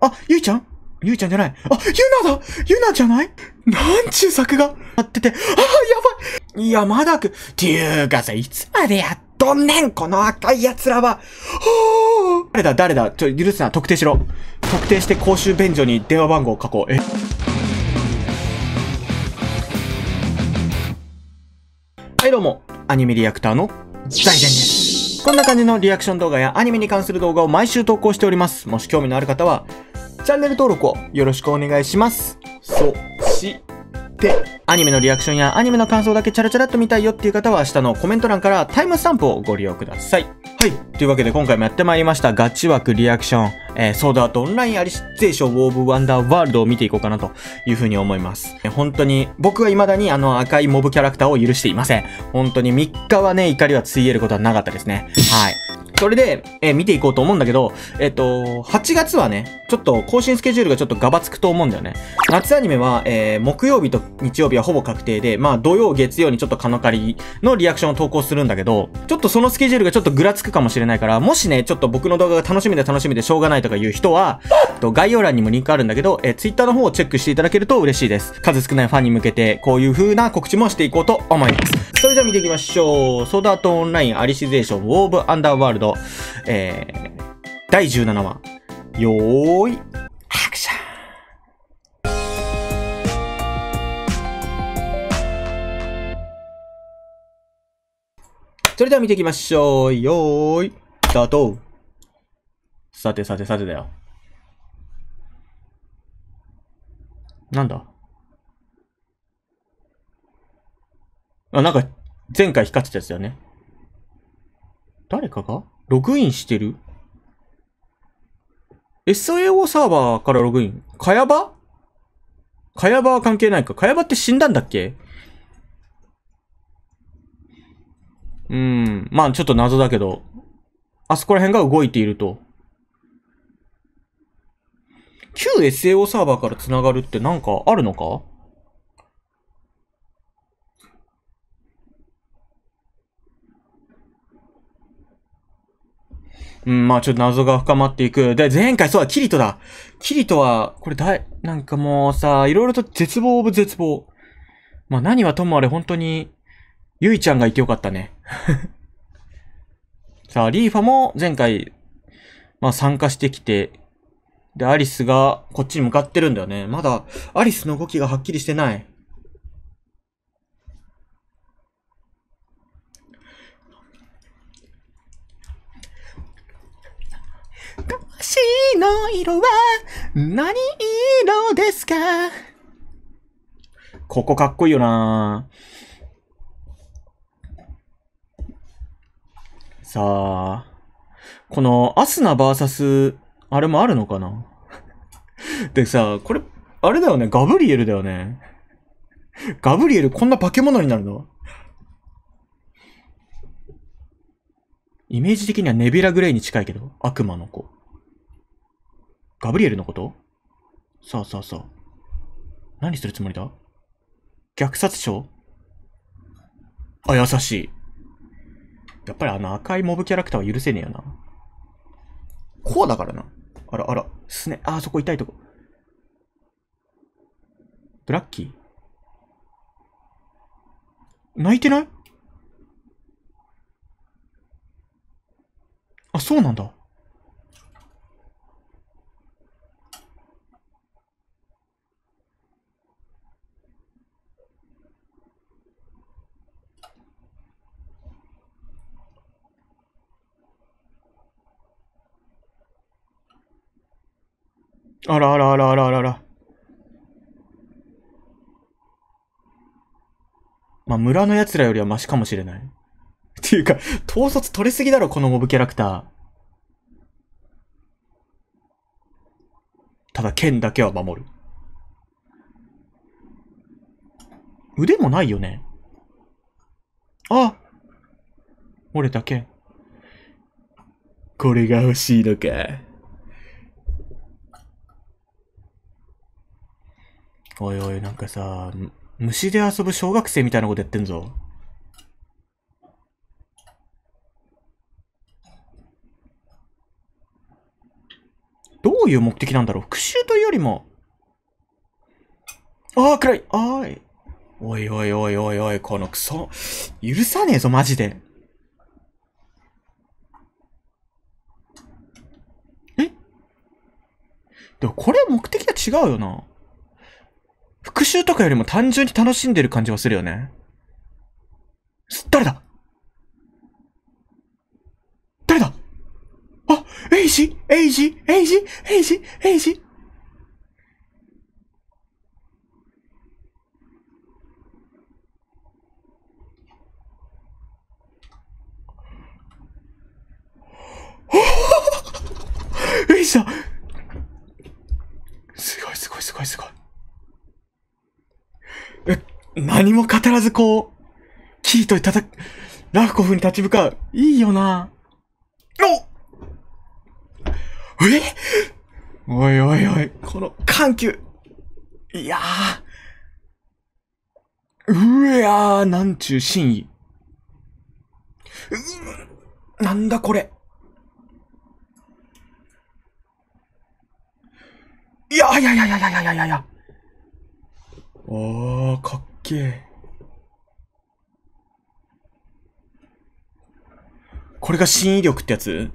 あ、ゆいちゃん？ゆいちゃんじゃない。あ、ゆなだ！ゆなじゃない？なんちゅう作がやってて。ああ、やばい！いや、まだく。ていうかさ、いつまでやっとんねん、この赤い奴らは。はあ。誰だ、ちょ、許すな、特定しろ。特定して公衆便所に電話番号を書こう。はい、どうも。アニメリアクターの財前です。こんな感じのリアクション動画やアニメに関する動画を毎週投稿しております。もし興味のある方は、チャンネル登録をよろしくお願いします。そして、アニメのリアクションやアニメの感想だけチャラチャラっと見たいよっていう方は下のコメント欄からタイムスタンプをご利用ください。はい。というわけで今回もやってまいりましたガチ枠リアクション、ソードアートオンラインアリゼーションウォーブワンダーワールドを見ていこうかなというふうに思います。本当に僕は未だにあの赤いモブキャラクターを許していません。本当に3日はね、怒りはついえることはなかったですね。はい。それで、見ていこうと思うんだけど、8月はね、ちょっと更新スケジュールがちょっとガバつくと思うんだよね。夏アニメは、木曜日と日曜日はほぼ確定で、まあ土曜、月曜にちょっとカノカリのリアクションを投稿するんだけど、ちょっとそのスケジュールがちょっとぐらつくかもしれないから、もしね、ちょっと僕の動画が楽しみでしょうがないとかいう人は、概要欄にもリンクあるんだけど、Twitter の方をチェックしていただけると嬉しいです。数少ないファンに向けて、こういう風な告知もしていこうと思います。それじゃあ見ていきましょう。ソードアートオンラインアリシゼーションウォーブアンダーワールド。第17話よーいアクション。それでは見ていきましょう。よーいスタート。さてだよ。なんだあ、なんか前回光ってたやつだよね。誰かがログインしてる？ SAO サーバーからログイン。カヤバは関係ないか。カヤバって死んだんだっけ？まあちょっと謎だけど。あそこら辺が動いていると。旧 SAO サーバーから繋がるってなんかあるのか？まあちょっと謎が深まっていく。で、前回そうだ、キリトだ。キリトは、これなんかもうさ、いろいろと絶望オブ絶望。まあ何はともあれ本当に、ゆいちゃんがいてよかったね。さあ、リーファも前回、まあ参加してきて、で、アリスがこっちに向かってるんだよね。まだ、アリスの動きがはっきりしてない。星の色は何色ですか？ここかっこいいよな。さあ、このアスナ VS あれもあるのかな。でさ、これあれだよね、ガブリエルだよね。ガブリエルこんな化け物になるの？イメージ的にはネビュラ・グレイに近いけど、悪魔の子。ガブリエルのこと？さあ。何するつもりだ？虐殺症？あ、優しい。やっぱりあの赤いモブキャラクターは許せねえよな。こうだからな。あら、すね。あそこ痛いとこ。ブラッキー？泣いてない？あ、そうなんだ。あら。まあ、村の奴らよりはマシかもしれない。っていうか、統率取れすぎだろ、このモブキャラクター。ただ、剣だけは守る。腕もないよね。あ！折れた剣。これが欲しいのか。おいおい、なんかさ、虫で遊ぶ小学生みたいなことやってんぞ。どういう目的なんだろう。復讐というよりも。ああ、暗い。あーい。おいおいおいおいおい、このクソ。許さねえぞ、マジで。でもこれ目的が違うよな。復讐とかよりも単純に楽しんでる感じはするよね。誰だ誰だ、あ、エイジエイジエイジエイジエイジ、エイジだ、すごい。何も語らずこう、キリトに叩く、ラフコフに立ち向かう。いいよな。おえおいおいおい、この緩急。いやー。うやー、なんちゅう真意。なんだこれ。いや。おー、かっけえ。これが新威力ってやつ？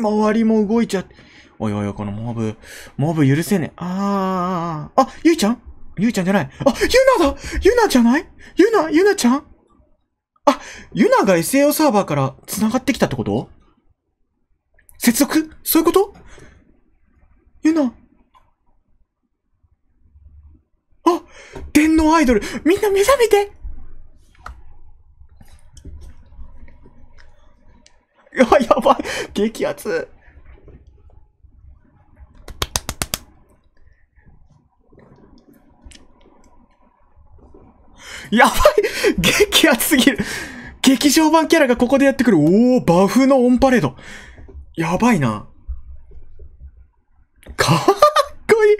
周りも動いちゃって。おいおいおい、このモブ許せねえ。あ、ゆいちゃんじゃない。あ、ゆなちゃん。あ、ゆなが SAO サーバーから繋がってきたってこと？接続？そういうこと？ゆな。あ、電脳アイドル。みんな目覚めて。あ、やばい。激アツ。やばい。激アツすぎる。劇場版キャラがここでやってくる。おー、バフのオンパレード。やばいな。かっこいい。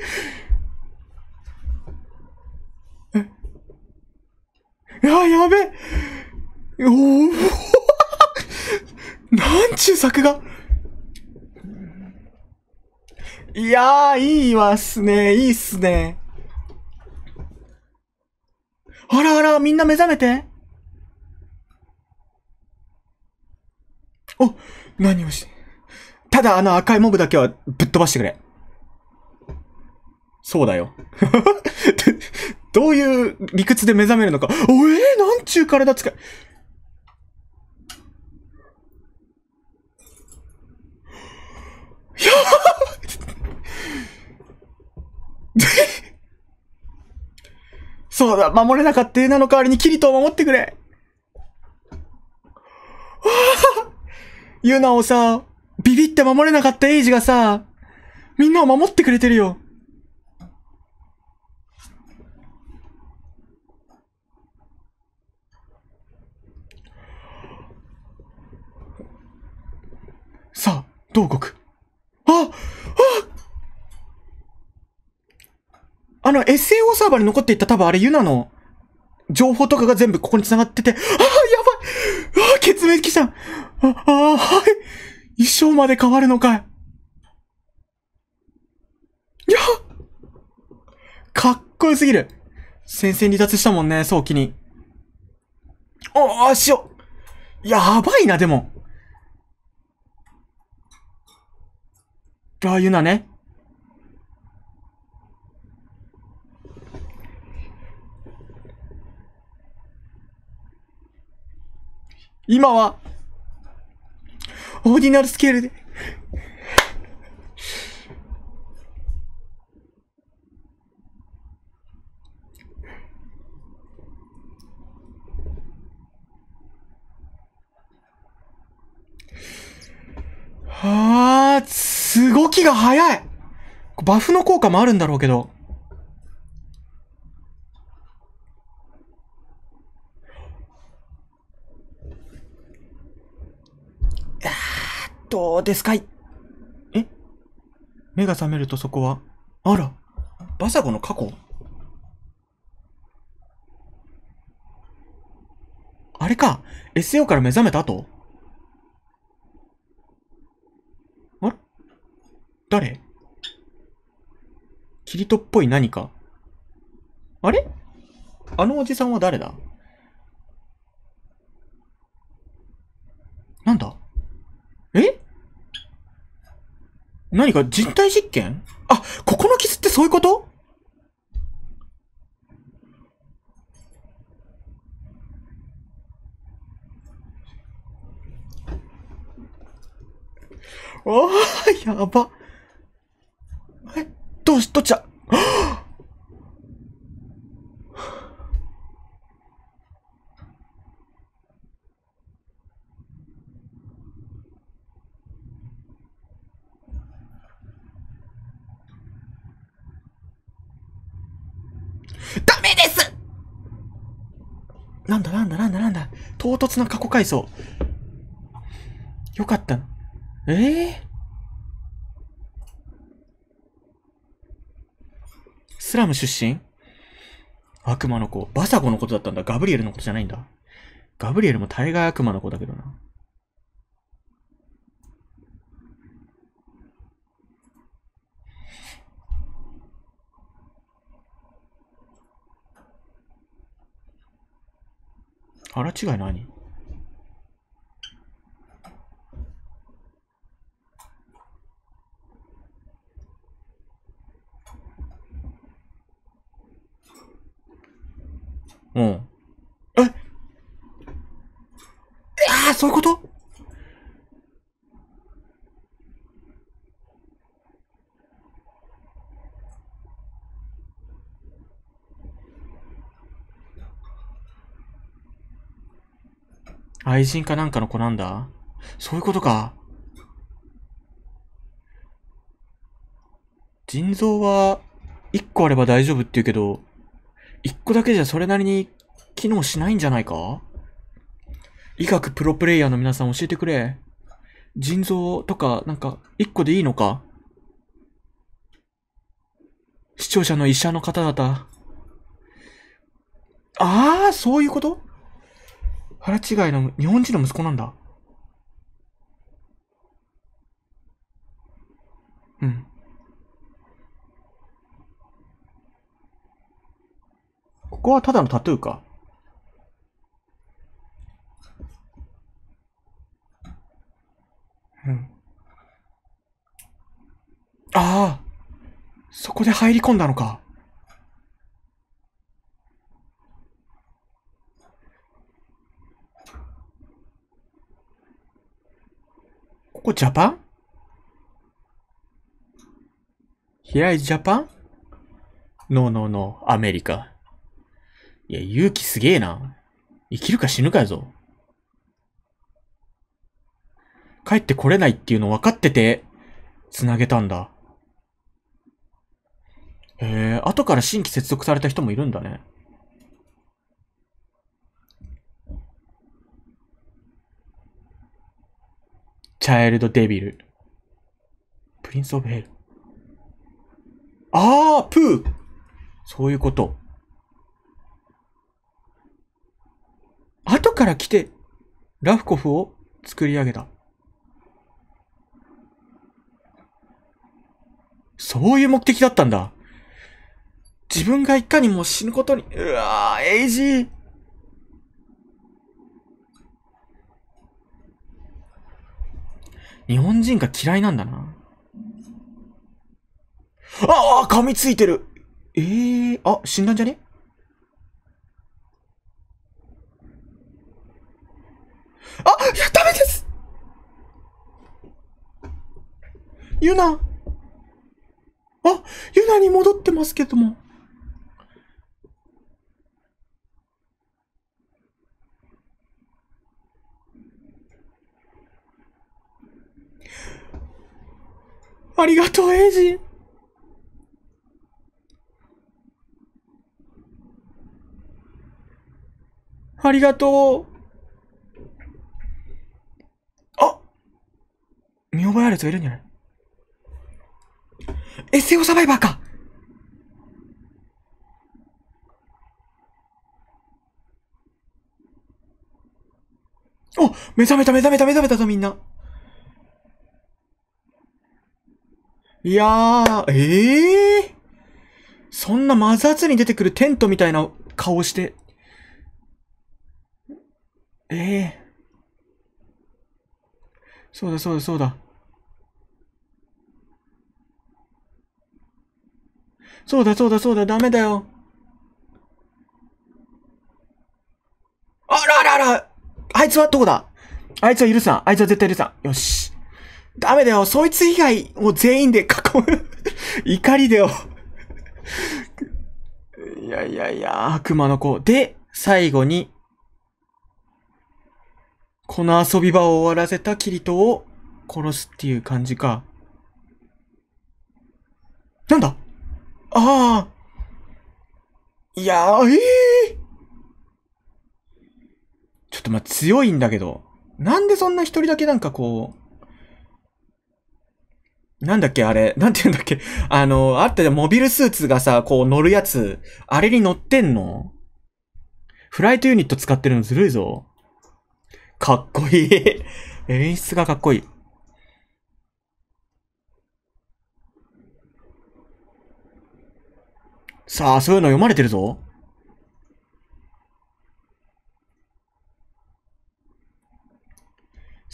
やべえ。おおなんちゅう作画。いやー、いいわっすね。いいっすね。あらあら、みんな目覚めて。お、何をして。ただあの赤いモブだけはぶっ飛ばしてくれ。そうだよ。どういう理屈で目覚めるのか。おええ、なんちゅう体使い。いやそうだ、守れなかった絵なの代わりにキリトを守ってくれ。ユナをさ、ビビって守れなかったエイジがさ、みんなを守ってくれてるよ。さあ、どう動く？あの、SAO サーバーに残っていった多分あれ、ユナの情報とかが全部ここに繋がってて、ああ、やばい！ああ、決滅した！ああ、はい！衣装まで変わるのかい。いや！かっこよすぎる。戦線離脱したもんね、早期に。ああ、塩！やばいな、でも。ああ、ユナね。今は、オーディナルスケールで。はあ、動きが速い。バフの効果もあるんだろうけど。どうですかい？え？目が覚めるとそこは、あら、バサゴの過去？あれか、SAO から目覚めた後？あれ？誰？キリトっぽい何か。あれ？あのおじさんは誰だ？なんだ？え？何か人体実験？あ、ここの傷ってそういうこと？ああ、やば。え、どっちだ？ダメです！なんだ。唐突な過去回想。よかった。スラム出身？悪魔の子。バサゴのことだったんだ。ガブリエルのことじゃないんだ。ガブリエルも大概悪魔の子だけどな。腹違い何？うん。え？ああ、そういうこと？愛人かなんかの子なんだ。そういうことか。腎臓は1個あれば大丈夫って言うけど、一個だけじゃそれなりに機能しないんじゃないか？医学プロプレイヤーの皆さん教えてくれ。腎臓とかなんか一個でいいのか？視聴者の医者の方々。ああ、そういうこと？腹違いの日本人の息子なんだ。うん。ここはただのタトゥーか。うん。ああ、そこで入り込んだのか。ここジャパン？ Here is Japan? No, no, no, アメリカ。いや、勇気すげえな。生きるか死ぬかやぞ。帰ってこれないっていうの分かってて、繋げたんだ。後から新規接続された人もいるんだね。チャイルドデビル。プリンスオブヘル。ああ、プー！そういうこと。後から来て、ラフコフを作り上げた。そういう目的だったんだ。自分がいかにも死ぬことに、うわぁ、エイジー。日本人が嫌いなんだな。ああ、噛みついてる。あ、死んだんじゃね？あ、いや、ダメです！ユナ。あ、ユナに戻ってますけども。ありがとう、エイジ。ありがとう。見覚えあるやつがいるんじゃない？ SAO サバイバーか！お！目覚めたぞみんな。いやー、そんなマザー2に出てくるテントみたいな顔して。そうだそうだそうだ。そうだそうだそうだ、ダメだよ。あらあらあら、あいつはどこだ？あいつは許さん。あいつは絶対許さん。よし。ダメだよ。そいつ以外を全員で囲む。怒りだよ。いやいやいや、悪魔の子。で、最後に、この遊び場を終わらせたキリトを殺すっていう感じか。なんだ？ああ。いやー、ちょっとまあ強いんだけど。なんでそんな一人だけなんかこう、なんだっけあれ、なんて言うんだっけあったじゃん、モビルスーツがさ、こう乗るやつ、あれに乗ってんの？フライトユニット使ってるのずるいぞ。かっこいい。演出がかっこいい。さあ、そういうの読まれてるぞ。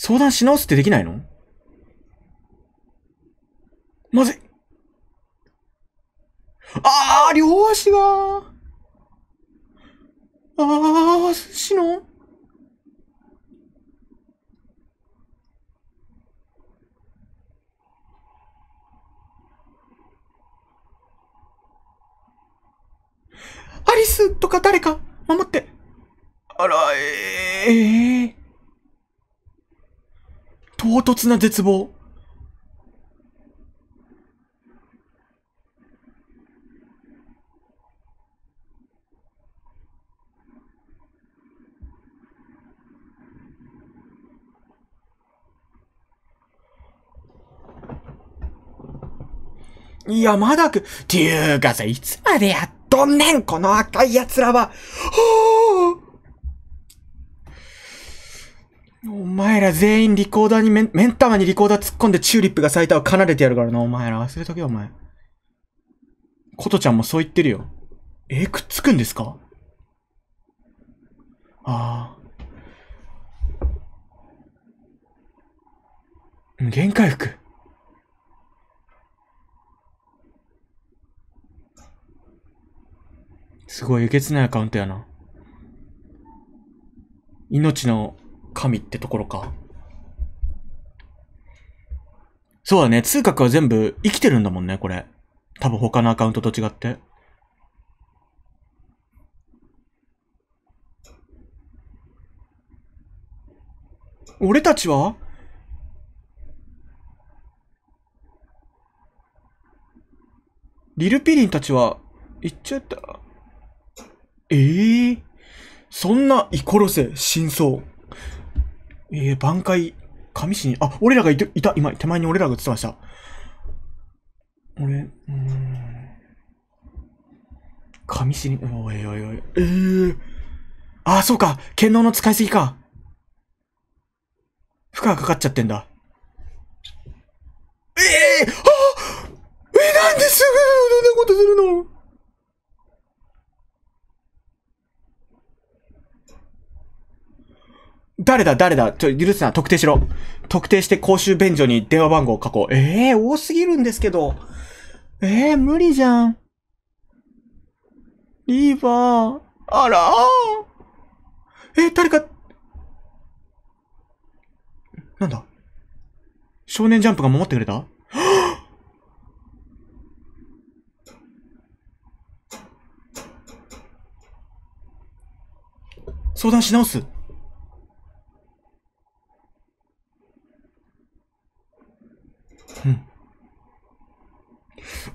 相談し直すってできないの？まずい。ああ、両足が。ああ、死の。アリスとか誰か守って。あら、唐突な絶望。いや、まだっていうかさ、いつまでやっとんねん、この赤い奴らは。お前ら全員リコーダーに目ん玉にリコーダー突っ込んでチューリップが咲いたを奏でてやるからな、お前ら。忘れとけよ、お前。ことちゃんもそう言ってるよ。くっつくんですか？ああ。無限回復。すごい、えげつないアカウントやな。命の神ってところか。そうだね。通覚は全部生きてるんだもんね、これ。多分他のアカウントと違って。俺たちは？リルピリンたちは、行っちゃった。そんな、イコロセ、真相。挽回、神死に、あ、俺らがいた、今、手前に俺らが映ってました。神死に、おいおいおい。あ、そうか、剣能の使いすぎか。負荷がかかっちゃってんだ。なんでそんなことするの？誰だ許すな。特定しろ。特定して公衆便所に電話番号を書こう。多すぎるんですけど。無理じゃん。リーバー。あらー。誰か。なんだ。少年ジャンプが守ってくれた？相談し直す。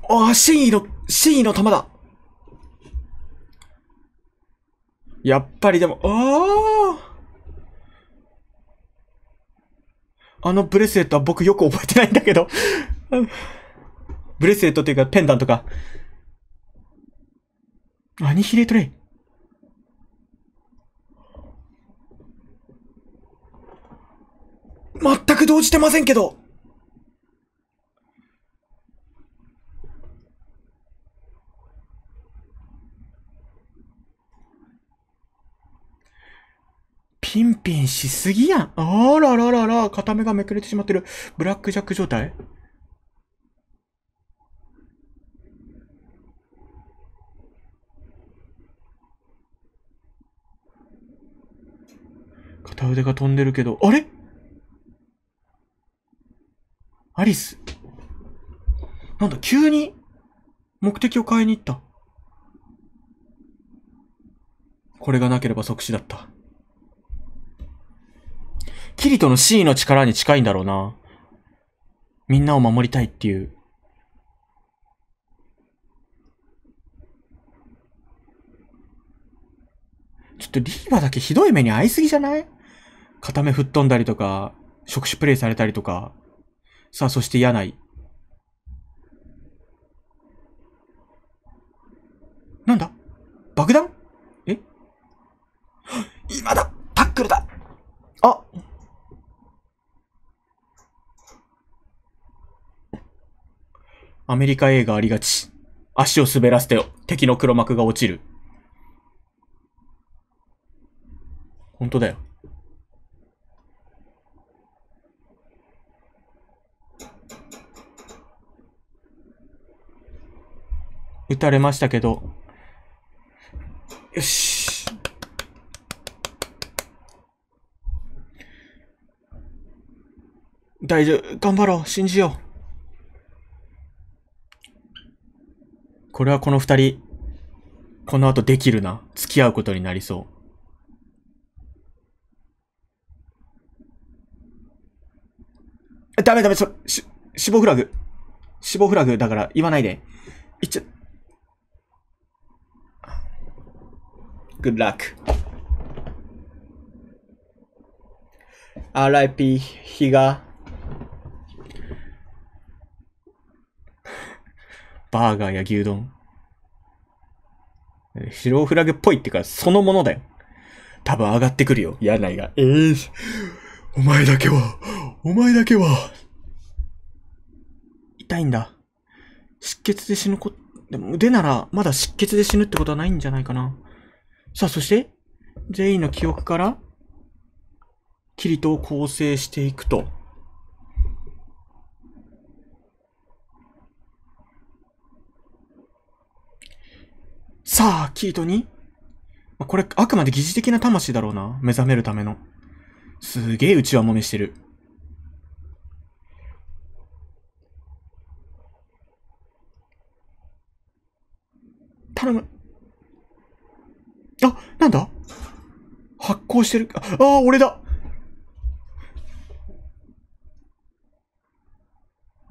ああ、真意の玉だ。やっぱりでも、あのブレスレットは僕よく覚えてないんだけど。ブレスレットっていうかペンダントか。アニヒレートレイ。全く動じてませんけど。ピンピンしすぎやん。あらららら、片目がめくれてしまってる。ブラックジャック状態。片腕が飛んでるけど、あれ？アリス。なんだ、急に目的を変えに行った。これがなければ即死だった。キリトの C の力に近いんだろうな。みんなを守りたいっていう。ちょっとリーバだけひどい目に遭いすぎじゃない？片目吹っ飛んだりとか、触手プレイされたりとか。さあ、そして柳井。なんだ？爆弾？え？今だ！タックルだ！あ！アメリカ映画ありがち。足を滑らせて敵の黒幕が落ちる。本当だよ。撃たれましたけど。よし。大丈夫。頑張ろう。信じよう。これはこの二人、この後できるな。付き合うことになりそう。ダメダメ、死亡フラグ。死亡フラグだから言わないで。いっちゃ、グッドラック。RIP、日が。バーガーや牛丼。死亡フラグっぽいってか、そのものだよ。多分上がってくるよ、柳が。お前だけは。お前だけは、痛いんだ。失血で死ぬでも腕ならまだ失血で死ぬってことはないんじゃないかな。さあ、そして、全員の記憶から、キリトを構成していくと。さあ、キリトに、これ、あくまで疑似的な魂だろうな。目覚めるための。すげえ内輪もめしてる。頼む。あ、なんだ？発光してる。ああ、俺だ。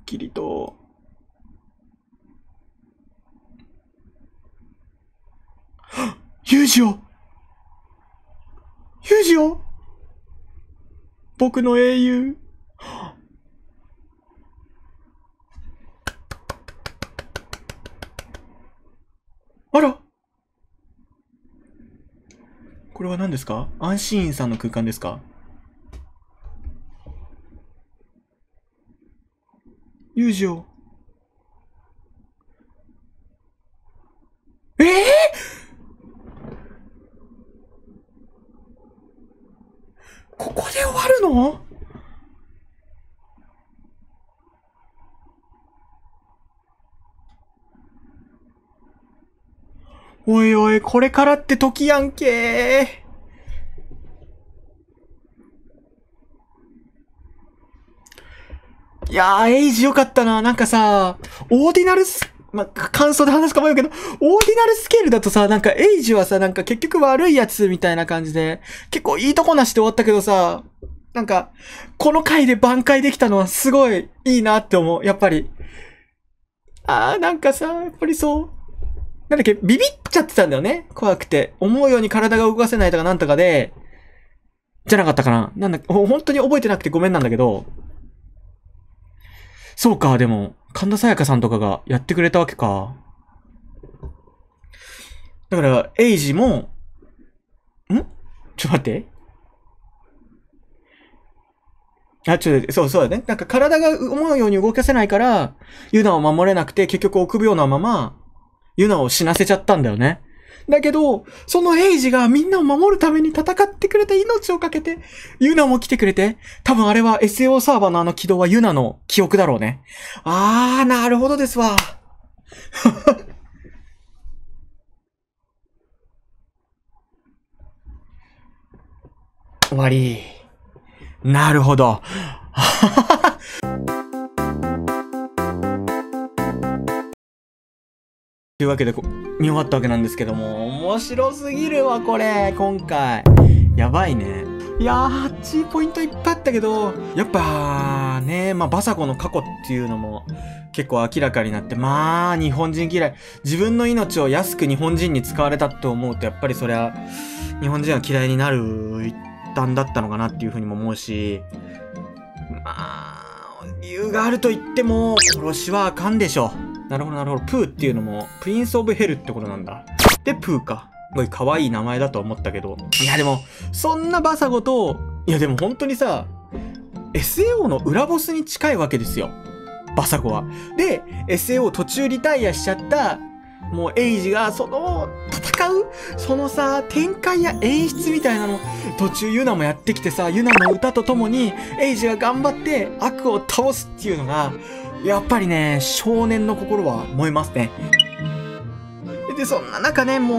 キリト。ユージオ。ユージオ。僕の英雄。あら。これは何ですか？安心院さんの空間ですか？友情。ここで終わるの？おいおい、これからって時やんけー。いやー、エイジよかったな。なんかさ、オーディナルス、感想で話すかもよけど、オーディナルスケールだとさ、なんかエイジはさ、なんか結局悪いやつみたいな感じで、結構いいとこなしで終わったけどさ、なんか、この回で挽回できたのはすごいいいなって思う、やっぱり。あー、なんかさ、やっぱりそう。なんだっけ、ビビっちゃってたんだよね。怖くて。思うように体が動かせないとかなんとかで、じゃなかったかな。なんだっけ、本当に覚えてなくてごめんなんだけど。そうか、でも、神田沙也加さんとかがやってくれたわけか。だから、エイジも、ちょっと待って。そうだね。なんか体が思うように動かせないから、ユナを守れなくて、結局臆病なまま、ユナを死なせちゃったんだよね。だけど、そのエイジがみんなを守るために戦ってくれて、命をかけて、ユナも来てくれて、多分あれは SAO サーバーのあの起動はユナの記憶だろうね。あー、なるほどですわ。終わり。なるほど。というわけで見終わったわけなんですけども、面白すぎるわこれ。今回やばいね。いやー、あっちポイントいっぱいあったけど、やっぱね、まあバサコの過去っていうのも結構明らかになって、まあ日本人嫌い、自分の命を安く日本人に使われたと思うと、やっぱりそりゃ日本人は嫌いになる一端だったのかなっていうふうにも思うし、まあ理由があると言っても殺しはあかんでしょ。なるほど、なるほど。プーっていうのも、プリンスオブヘルってことなんだ。で、プーか。すごい可愛い名前だと思ったけど。いや、でも、そんなバサゴと、いや、でも本当にさ、SAO の裏ボスに近いわけですよ。バサゴは。で、SAO 途中リタイアしちゃった、もうエイジが、その、戦うそのさ、展開や演出みたいなの、途中ユナもやってきてさ、ユナの歌とともに、エイジが頑張って悪を倒すっていうのが、やっぱりね、少年の心は燃えますね。で、そんな中ね、もう、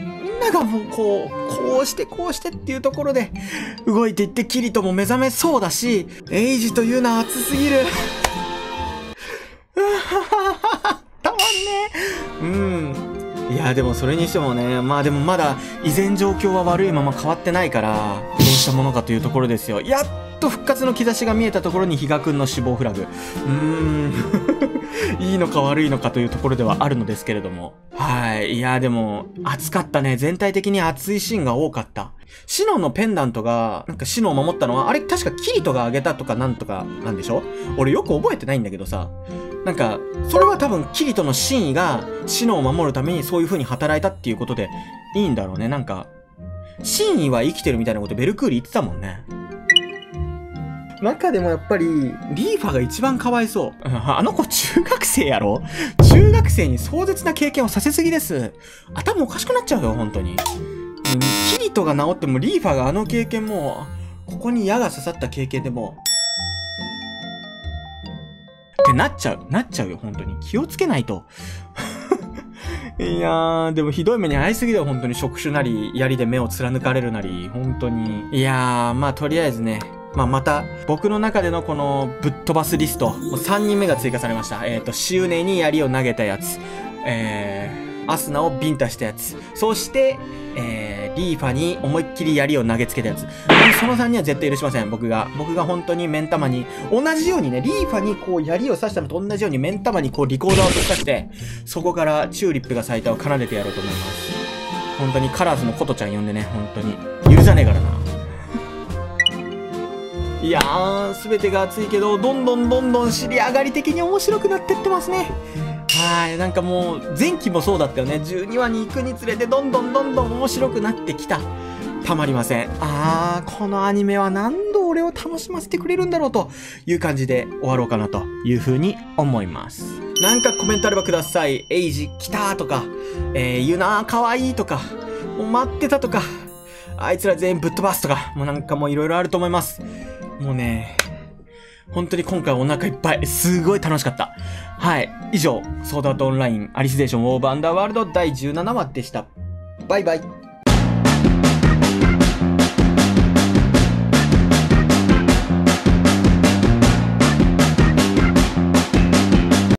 みんながもうこうしてっていうところで、動いていってキリトも目覚めそうだし、エイジというのは熱すぎる。たまんね。うん。いや、でもそれにしてもね、まあでもまだ依然状況は悪いまま変わってないから、どうしたものかというところですよ。やっ復活の兆しが見えたところに比嘉くんの死亡フラグ。いいのか悪いのかというところではあるのですけれども。はい。いや、でも、熱かったね。全体的に熱いシーンが多かった。シノンのペンダントが、なんかシノンを守ったのは、あれ確かキリトがあげたとかなんとかなんでしょ？俺よく覚えてないんだけどさ。なんか、それは多分キリトの真意がシノンを守るためにそういう風に働いたっていうことでいいんだろうね。なんか、真意は生きてるみたいなことベルクーリ言ってたもんね。中でもやっぱり、リーファが一番かわいそう。あの子中学生やろ？中学生に壮絶な経験をさせすぎです。頭おかしくなっちゃうよ、本当に。キリトが治ってもリーファがあの経験も、ここに矢が刺さった経験でも、ってなっちゃうよ、本当に。気をつけないと。いやー、でもひどい目に遭いすぎだよ、本当に。触手なり、槍で目を貫かれるなり、本当に。いやー、まあとりあえずね、まあ、また、僕の中でのこのぶっ飛ばすリスト、3人目が追加されました。シウネに槍を投げたやつ、アスナをビンタしたやつ、そして、リーファに思いっきり槍を投げつけたやつ。その3人は絶対許しません、僕が本当に目ん玉に、同じようにね、リーファにこう槍を刺したのと同じように目ん玉にこうリコーダーを突き刺して、そこからチューリップが咲いたを奏でてやろうと思います。本当にカラーズのコトちゃん呼んでね、本当に。許さねえからな。いやー、すべてが熱いけど、どんどん尻上がり的に面白くなってってますね。はい、なんかもう、前期もそうだったよね。12話に行くにつれて、どんどん面白くなってきた。たまりません。あー、このアニメは何度俺を楽しませてくれるんだろうという感じで終わろうかなというふうに思います。なんかコメントあればください。エイジ来たとか、ユナかわいいとか、もう待ってたとか、あいつら全員ぶっ飛ばすとか、もうなんかもういろいろあると思います。もうね、本当に今回お腹いっぱい。すごい楽しかった。はい。以上、ソードアートオンラインアリステーションオーバーアンダーワールド第17話でした。バイバイ。